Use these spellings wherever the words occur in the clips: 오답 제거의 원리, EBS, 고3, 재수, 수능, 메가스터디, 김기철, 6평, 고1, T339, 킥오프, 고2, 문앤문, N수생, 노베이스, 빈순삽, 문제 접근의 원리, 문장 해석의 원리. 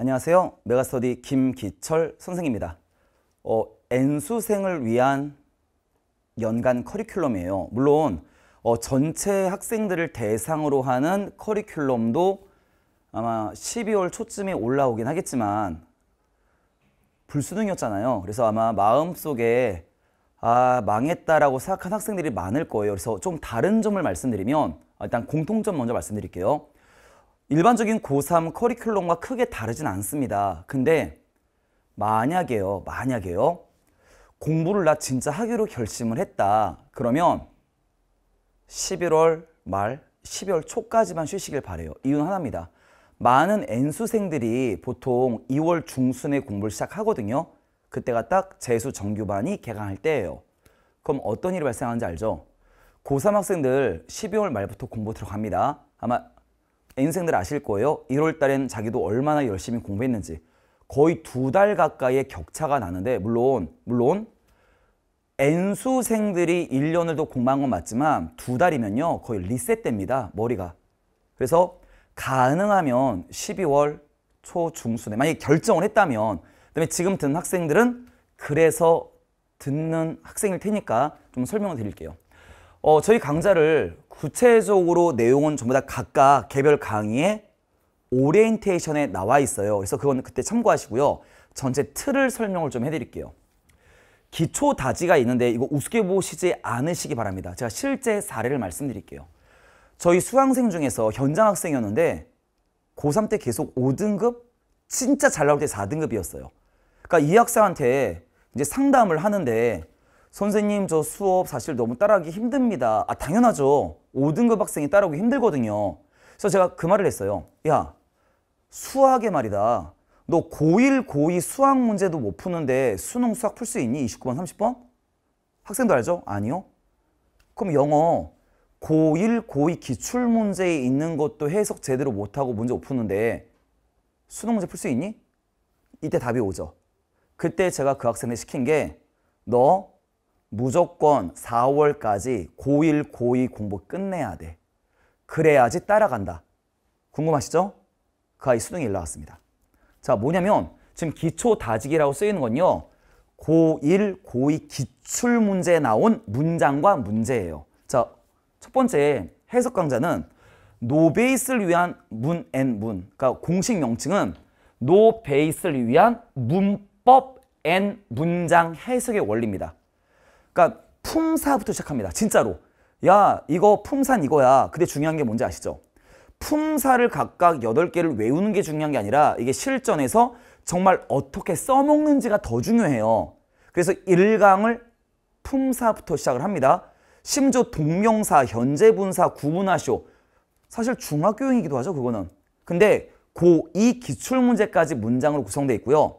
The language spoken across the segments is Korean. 안녕하세요. 메가스터디 김기철 선생입니다. N수생을 위한 연간 커리큘럼이에요. 물론 전체 학생들을 대상으로 하는 커리큘럼도 아마 12월 초쯤에 올라오긴 하겠지만 불수능이었잖아요. 그래서 아마 마음속에 망했다라고 생각한 학생들이 많을 거예요. 그래서 좀 다른 점을 말씀드리면 일단 공통점 먼저 말씀드릴게요. 일반적인 고3 커리큘럼과 크게 다르진 않습니다. 근데 만약에요. 공부를 나 진짜 하기로 결심을 했다. 그러면 11월 말, 12월 초까지만 쉬시길 바래요. 이유는 하나입니다. 많은 N수생들이 보통 2월 중순에 공부를 시작하거든요. 그때가 딱 재수 정규반이 개강할 때예요. 그럼 어떤 일이 발생하는지 알죠? 고3 학생들 12월 말부터 공부 들어갑니다. 아마 N생들 아실 거예요. 1월 달엔 자기도 얼마나 열심히 공부했는지 거의 2달 가까이의 격차가 나는데 물론 N수생들이 1년을 더 공부한 건 맞지만 2달이면요. 거의 리셋됩니다. 머리가. 그래서 가능하면 12월 초 중순에 만약에 결정을 했다면 그다음에 지금 듣는 학생들은 그래서 듣는 학생일 테니까 좀 설명을 드릴게요. 저희 강좌를 구체적으로 내용은 전부 다 각각 개별 강의의 오리엔테이션에 나와 있어요. 그래서 그건 그때 참고하시고요. 전체 틀을 설명을 좀 해드릴게요. 기초 다지가 있는데 이거 우습게 보시지 않으시기 바랍니다. 제가 실제 사례를 말씀드릴게요. 저희 수강생 중에서 현장 학생이었는데 고3 때 계속 5등급? 진짜 잘 나올 때 4등급이었어요. 그러니까 이 학생한테 이제 상담을 하는데 선생님 저 수업 사실 너무 따라하기 힘듭니다. 당연하죠. 5등급 학생이 따라오기 힘들거든요. 그래서 제가 그 말을 했어요. 야, 수학에 말이다. 너 고1, 고2 수학 문제도 못 푸는데 수능 수학 풀 수 있니? 29번, 30번? 학생도 알죠? 아니요. 그럼 영어 고1, 고2 기출 문제에 있는 것도 해석 제대로 못하고 문제 못 푸는데 수능 문제 풀 수 있니? 이때 답이 오죠. 그때 제가 그 학생을 시킨 게 너 무조건 4월까지 고1, 고2 공부 끝내야 돼. 그래야지 따라간다. 궁금하시죠? 그 아이 수능에 올라갔습니다. 자, 뭐냐면 지금 기초 다지기라고 쓰이는 건요. 고1, 고2 기출 문제에 나온 문장과 문제예요. 자, 첫 번째 해석 강좌는 노베이스를 위한 문앤문. 그러니까 공식 명칭은 노베이스를 위한 문법 앤 문장 해석의 원리입니다. 그러니까 품사부터 시작합니다. 진짜로. 야, 이거 품사는 이거야. 근데 중요한 게 뭔지 아시죠? 품사를 각각 8개를 외우는 게 중요한 게 아니라 이게 실전에서 정말 어떻게 써먹는지가 더 중요해요. 그래서 1강을 품사부터 시작을 합니다. 심지어 동명사, 현재분사, 구분하시오. 사실 중학교형이기도 하죠, 그거는. 근데 고2 기출문제까지 문장으로 구성되어 있고요.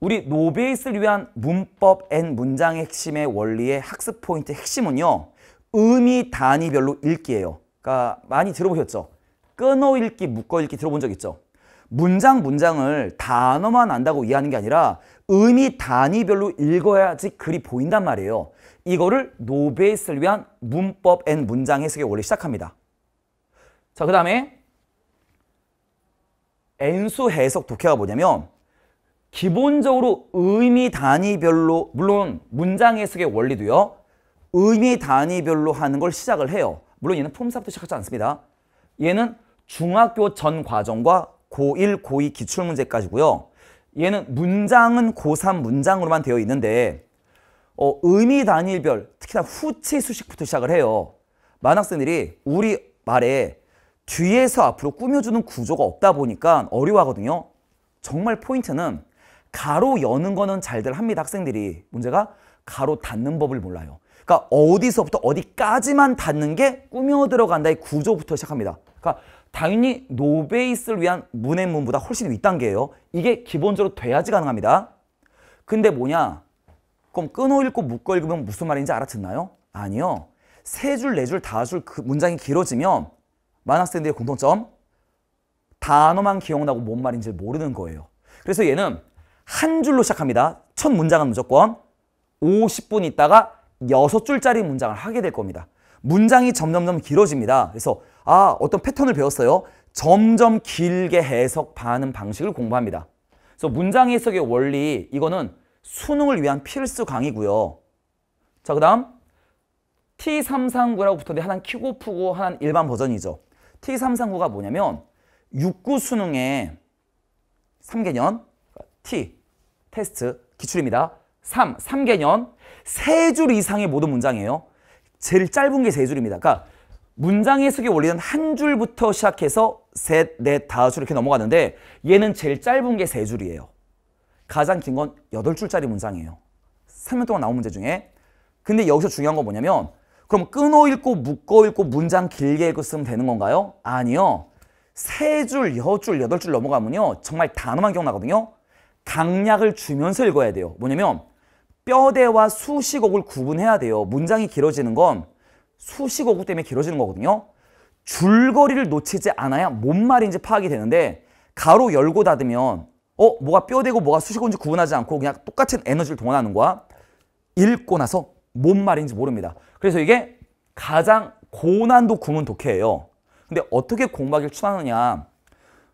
우리 노베이스를 위한 문법 앤 문장의 핵심의 원리의 학습 포인트 핵심은요. 의미 단위별로 읽기예요. 그러니까 많이 들어보셨죠? 끊어 읽기, 묶어 읽기 들어본 적 있죠? 문장을 단어만 안다고 이해하는 게 아니라 의미 단위별로 읽어야지 글이 보인단 말이에요. 이거를 노베이스를 위한 문법 앤 문장 해석의 원리 시작합니다. 자, 그 다음에 N수 해석 독해가 뭐냐면 기본적으로 의미 단위별로, 물론 문장 해석의 원리도요. 의미 단위별로 하는 걸 시작을 해요. 물론 얘는 폼사부터 시작하지 않습니다. 얘는 중학교 전 과정과 고1, 고2 기출문제까지고요. 얘는 문장은 고3 문장으로만 되어 있는데 의미 단위별, 특히나 후치 수식부터 시작을 해요. 많은 학생들이 우리 말에 뒤에서 앞으로 꾸며주는 구조가 없다 보니까 어려워하거든요. 정말 포인트는 가로 여는 거는 잘들 합니다. 학생들이. 문제가 가로 닫는 법을 몰라요. 그러니까 어디서부터 어디까지만 닿는 게 꾸며 들어간다의 구조부터 시작합니다. 그러니까 당연히 노베이스를 위한 문앤문보다 훨씬 윗단계예요. 이게 기본적으로 돼야지 가능합니다. 근데 뭐냐? 그럼 끊어 읽고 묶어 읽으면 무슨 말인지 알아듣나요? 아니요. 세 줄, 네 줄, 다섯 줄 그 문장이 길어지면 많은 학생들의 공통점 단어만 기억나고 뭔 말인지 모르는 거예요. 그래서 얘는 한 줄로 시작합니다. 첫 문장은 무조건 50분 있다가 6줄짜리 문장을 하게 될 겁니다. 문장이 점점점 길어집니다. 그래서 어떤 패턴을 배웠어요. 점점 길게 해석하는 방식을 공부합니다. 그래서 문장 해석의 원리, 이거는 수능을 위한 필수 강의고요. 자, 그 다음 T339라고 붙었는데 하나는 킥오프고 하나는 일반 버전이죠. T339가 뭐냐면 6구 수능의 3개년, T, 테스트, 기출입니다. 3개년, 3줄 이상의 모든 문장이에요. 제일 짧은 게 3줄입니다. 그러니까 문장 해석의 원리는 한 줄부터 시작해서 셋, 넷, 다섯 줄 이렇게 넘어가는데 얘는 제일 짧은 게 3줄이에요. 가장 긴 건 8줄짜리 문장이에요. 3년 동안 나온 문제 중에. 근데 여기서 중요한 건 뭐냐면 그럼 끊어 읽고 묶어 읽고 문장 길게 읽고 쓰면 되는 건가요? 아니요. 3줄, 6줄, 8줄 넘어가면요. 정말 단어만 기억나거든요. 강약을 주면서 읽어야 돼요. 뭐냐면 뼈대와 수식어구를 구분해야 돼요. 문장이 길어지는 건 수식어구 때문에 길어지는 거거든요. 줄거리를 놓치지 않아야 뭔 말인지 파악이 되는데 가로 열고 닫으면 뭐가 뼈대고 뭐가 수식어인지 구분하지 않고 그냥 똑같은 에너지를 동원하는 거야. 읽고 나서 뭔 말인지 모릅니다. 그래서 이게 가장 고난도 구문 독해예요. 근데 어떻게 공부하기를 추천하느냐.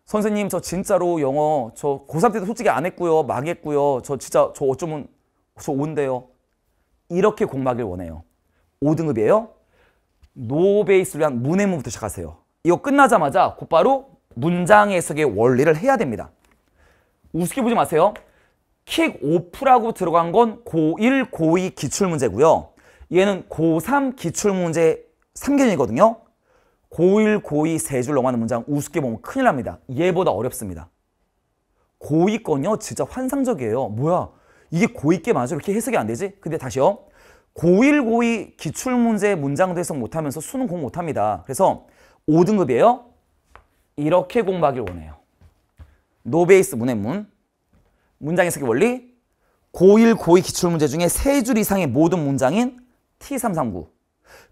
선생님 저 진짜로 영어 저 고3 때도 솔직히 안 했고요. 망했고요. 저 진짜 저 어쩌면 저 온대요. 이렇게 공부하길 원해요. 5등급이에요. 노베이스를 위한 문앤문부터 시작하세요. 이거 끝나자마자 곧바로 문장 해석의 원리를 해야 됩니다. 우습게 보지 마세요. 킥오프라고 들어간 건 고1, 고2 기출문제고요. 얘는 고3 기출문제 3개년이거든요. 고1, 고2 세 줄 넘어가는 문장 우습게 보면 큰일 납니다. 얘보다 어렵습니다. 고2 건요 진짜 환상적이에요. 뭐야? 이게 고2 게 맞아? 이렇게 해석이 안 되지? 근데 다시요. 고1, 고2 기출문제 문장도 해석 못하면서 수능 공부 못합니다. 그래서 5등급이에요. 이렇게 공부하길 원해요. 노베이스 문앤문, 문장 해석의 원리, 고1, 고2 기출문제 중에 3줄 이상의 모든 문장인 T339,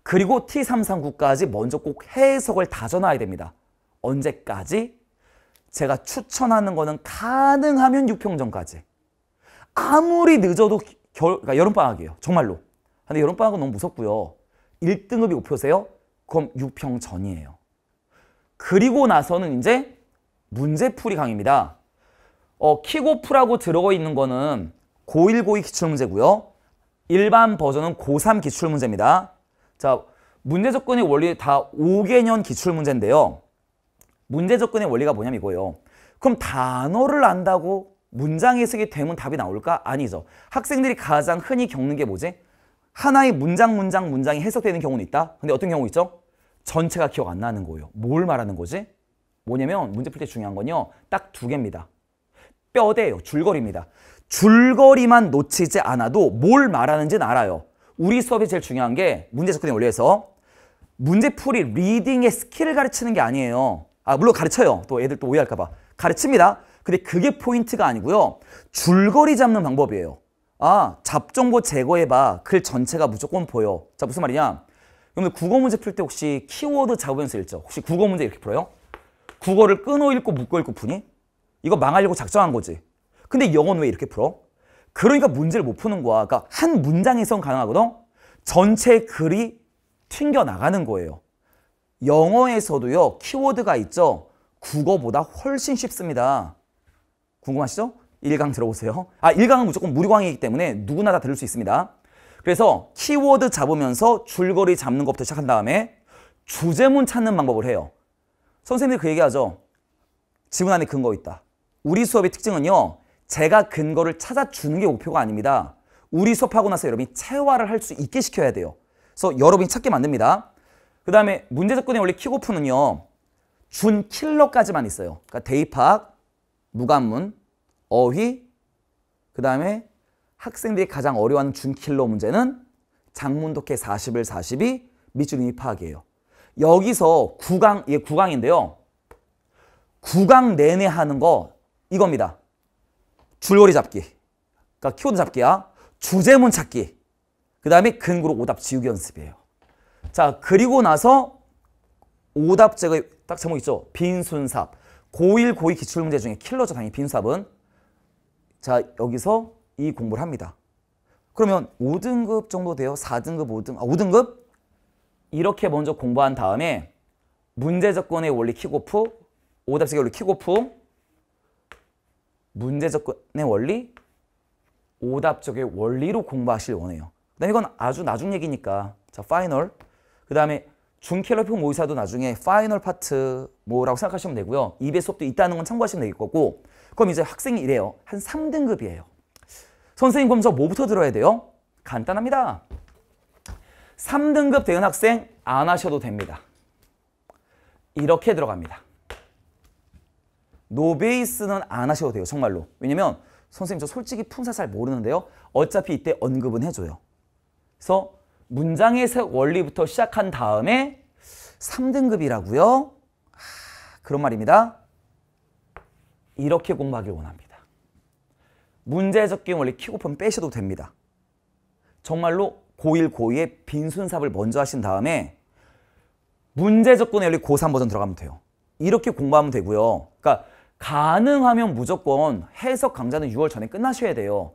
그리고 T339까지 먼저 꼭 해석을 다져놔야 됩니다. 언제까지? 제가 추천하는 거는 가능하면 6평 전까지. 아무리 늦어도 그러니까 여름방학이에요. 정말로. 근데 여름방학은 너무 무섭고요. 1등급이 5표세요? 그럼 6평 전이에요. 그리고 나서는 이제 문제풀이 강의입니다. 킥오프라고 들어가 있는 거는 고1, 고2 기출문제고요. 일반 버전은 고3 기출문제입니다. 자, 문제 접근의 원리 다 5개년 기출문제인데요. 문제 접근의 원리가 뭐냐면 이거예요. 그럼 단어를 안다고 문장 해석이 되면 답이 나올까? 아니죠. 학생들이 가장 흔히 겪는 게 뭐지? 하나의 문장이 해석되는 경우는 있다. 근데 어떤 경우 있죠? 전체가 기억 안 나는 거예요. 뭘 말하는 거지? 뭐냐면 문제 풀 때 중요한 건요. 딱 2개입니다. 뼈대예요. 줄거리입니다. 줄거리만 놓치지 않아도 뭘 말하는지는 알아요. 우리 수업이 제일 중요한 게 문제 접근의 원리에서 문제풀이 리딩의 스킬을 가르치는 게 아니에요. 아, 물론 가르쳐요. 또 애들 또 오해할까 봐. 가르칩니다. 근데 그게 포인트가 아니고요. 줄거리 잡는 방법이에요. 아, 잡정보 제거해봐. 글 전체가 무조건 보여. 자, 무슨 말이냐. 여러분들 국어 문제 풀 때 혹시 키워드 잡으면서 읽죠. 혹시 국어 문제 이렇게 풀어요? 국어를 끊어 읽고 묶어 읽고 푸니? 이거 망하려고 작정한 거지. 근데 영어는 왜 이렇게 풀어? 그러니까 문제를 못 푸는 거야. 그러니까 한 문장에선 가능하거든? 전체 글이 튕겨나가는 거예요. 영어에서도요. 키워드가 있죠. 국어보다 훨씬 쉽습니다. 궁금하시죠? 1강 들어보세요. 아, 1강은 무조건 무료 강의이기 때문에 누구나 다 들을 수 있습니다. 그래서 키워드 잡으면서 줄거리 잡는 것부터 시작한 다음에 주제문 찾는 방법을 해요. 선생님들이 그 얘기하죠. 지문 안에 근거 있다. 우리 수업의 특징은요. 제가 근거를 찾아주는 게 목표가 아닙니다. 우리 수업하고 나서 여러분이 체화를 할 수 있게 시켜야 돼요. 그래서 여러분이 찾게 만듭니다. 그 다음에 문제 접근의 원리 킥오프는요. 준 킬러까지만 있어요. 그러니까 대입학, 무관문, 어휘, 그 다음에 학생들이 가장 어려워하는 준킬러 문제는 장문 독해 41, 42, 밑줄 의미 파악이에요. 여기서 9강, 이게 9강인데요. 9강 내내 하는 거 이겁니다. 줄거리 잡기, 그러니까 키워드 잡기야. 주제문 찾기, 그 다음에 근거로 오답 지우기 연습이에요. 자, 그리고 나서 오답 제거의 딱 제목 있죠. 빈순삽. 고1, 고2 기출문제 중에 킬러죠. 당연히 빈수합은. 자, 여기서 이 공부를 합니다. 그러면 5등급 정도 돼요. 4등급, 5등급? 이렇게 먼저 공부한 다음에 문제 접근의 원리 킥오프, 오답 제거의 원리 킥오프, 문제 접근의 원리, 오답 제거의 원리로 공부하실 원해요. 그 다음에 이건 아주 나중 얘기니까 자 파이널, 그 다음에 중캘러표 모의사도 나중에 파이널 파트 뭐라고 생각하시면 되고요. EBS 수업도 있다는 건 참고하시면 될 거고, 그럼 이제 학생이 이래요. 한 3등급이에요. 선생님 그럼 저 뭐부터 들어야 돼요? 간단합니다. 3등급 대은 학생 안 하셔도 됩니다. 이렇게 들어갑니다. 노베이스는 안 하셔도 돼요. 정말로. 왜냐면 선생님 저 솔직히 품사 잘 모르는데요. 어차피 이때 언급은 해줘요. 그래서 문장 해석 원리부터 시작한 다음에 3등급이라고요? 그런 말입니다. 이렇게 공부하길 원합니다. 문제 해석의 원리 킥오프는 빼셔도 됩니다. 정말로 고1, 고2의 빈순삽을 먼저 하신 다음에 문제 접근의 원리 고3 버전 들어가면 돼요. 이렇게 공부하면 되고요. 그러니까 가능하면 무조건 해석 강좌는 6월 전에 끝나셔야 돼요.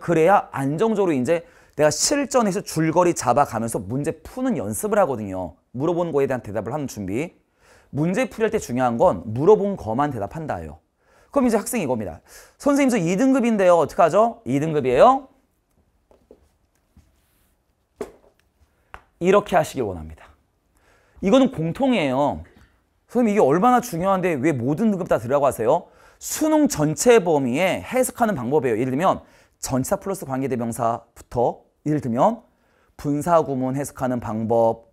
그래야 안정적으로 이제 내가 실전에서 줄거리 잡아가면서 문제 푸는 연습을 하거든요. 물어본 거에 대한 대답을 하는 준비. 문제 풀이할 때 중요한 건 물어본 거만 대답한다예요. 그럼 이제 학생이 이겁니다. 선생님 저 2등급인데요. 어떡하죠? 2등급이에요. 이렇게 하시길 원합니다. 이거는 공통이에요. 선생님 이게 얼마나 중요한데 왜 모든 등급 다 들으라고 하세요? 수능 전체 범위에 해석하는 방법이에요. 예를 들면 전치사 플러스 관계대명사부터 예를 들면 분사구문 해석하는 방법,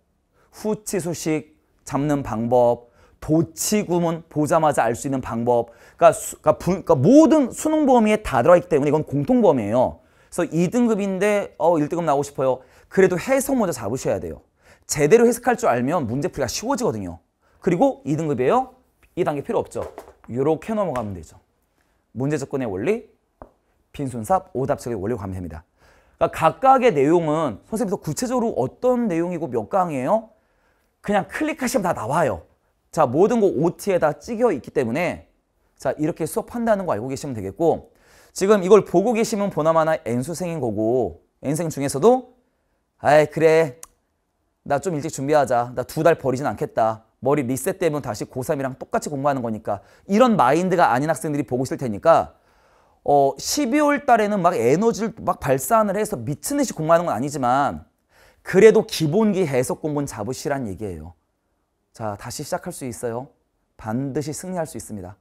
후치수식 잡는 방법, 도치구문 보자마자 알 수 있는 방법, 그러니까 모든 수능 범위에 다 들어있기 때문에 이건 공통 범위예요. 그래서 2등급인데 1등급 나오고 싶어요. 그래도 해석 먼저 잡으셔야 돼요. 제대로 해석할 줄 알면 문제풀이가 쉬워지거든요. 그리고 2등급이에요. 이 단계 필요 없죠. 이렇게 넘어가면 되죠. 문제 접근의 원리, 빈순삽, 오답 제거의 원리로 가면 됩니다. 그러니까 각각의 내용은 선생님께서 구체적으로 어떤 내용이고 몇 강이에요? 그냥 클릭하시면 다 나와요. 자, 모든 거 OT에다 찍혀 있기 때문에 자 이렇게 수업한다는 거 알고 계시면 되겠고, 지금 이걸 보고 계시면 보나마나 N수생인 거고, N생 중에서도 아이 그래 나 좀 일찍 준비하자, 나 2달 버리진 않겠다, 머리 리셋되면 다시 고3이랑 똑같이 공부하는 거니까, 이런 마인드가 아닌 학생들이 보고 있을 테니까 12월 달에는 막 에너지를 막 발산을 해서 미친 듯이 공부하는 건 아니지만 그래도 기본기 해석 공부는 잡으시란 얘기예요. 자, 다시 시작할 수 있어요. 반드시 승리할 수 있습니다.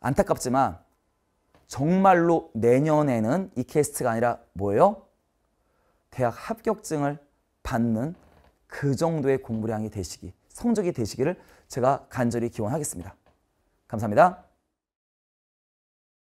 안타깝지만 정말로 내년에는 이 캐스트가 아니라 뭐예요? 대학 합격증을 받는 그 정도의 공부량이 되시기, 성적이 되시기를 제가 간절히 기원하겠습니다. 감사합니다.